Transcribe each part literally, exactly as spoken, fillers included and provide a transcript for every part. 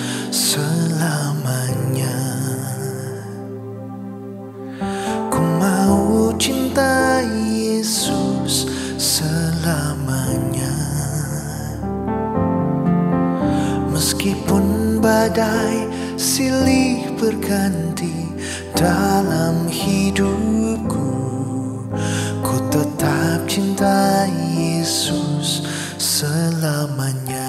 selamanya. Ku mau cintai Yesus selamanya. Meskipun badai silih berganti dalam hidupku, ku tetap cintai Yesus selamanya.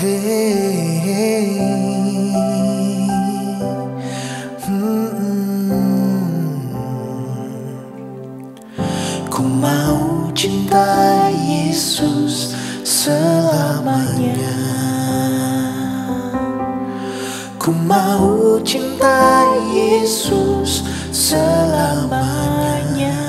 Hey, hey, hmm. Ku mau cintai Yesus selamanya. Ku mau cintai Yesus selamanya.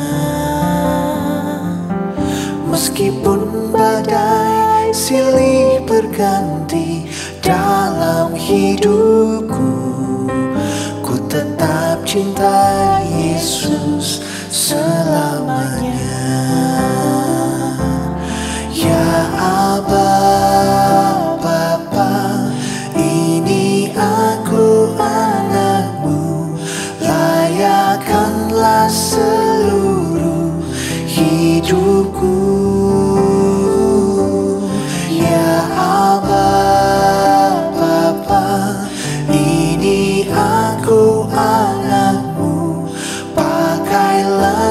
Meskipun badai silih berganti dalam hidupku, ku tetap cintai Yesus selamanya. Ya Aba, Bapa, ini aku anakmu, layakanlah seluruh hidupku.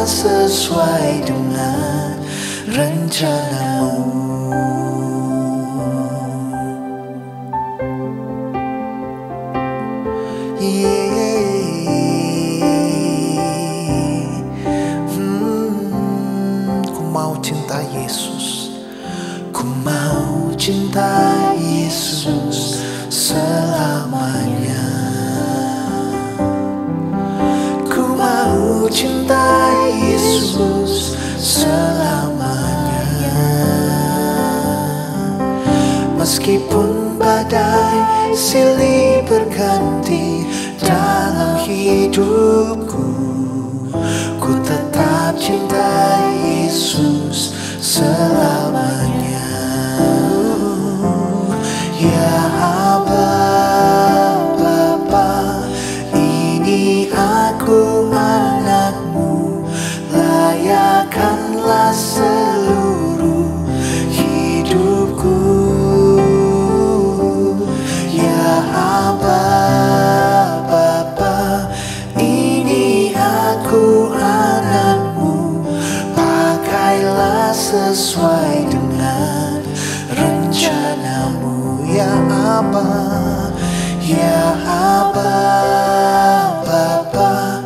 Sesuai dengan rencanamu. Yeah. Hmm. Ku mau cinta Yesus. Ku mau cinta Yesus selamanya. Ku mau cinta Yesus selamanya. Meskipun badai silih berganti dalam hidupku, ku tetap cintai Yesus selamanya. Ya Aba, Bapa, ini aku anakmu, layakanlah seluruh hidupku. Ya Aba, Bapa, ini aku anakmu, pakailah sesuai dengan rencanamu. Ya Aba, Ya Aba, Bapa,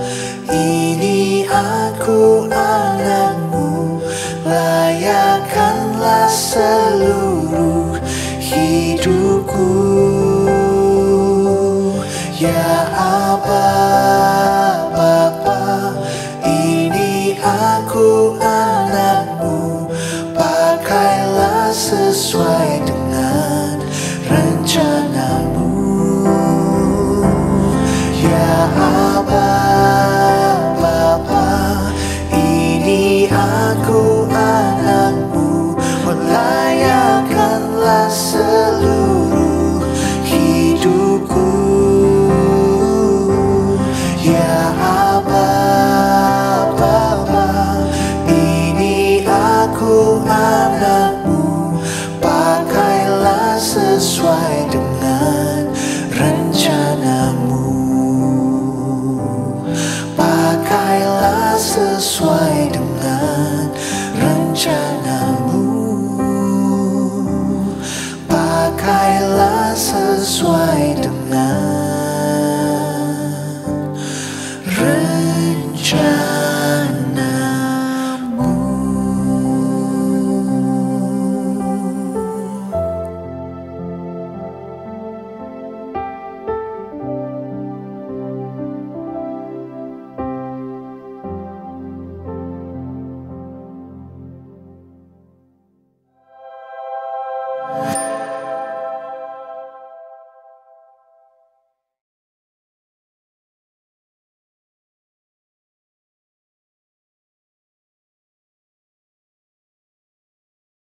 ini aku anakmu, layakanlah seluruh hidupku. Ya Aba, Bapa, ini aku anakmu, pakailah sesuai dengan rencanamu. Ya Aba, aku anakmu, layakanlah seluruh hidupku. Ya Aba, Bapa, ini aku anakmu, pakailah sesuai dengan rencanamu. Pakailah sesuai dengan rencanamu, pakailah sesuai.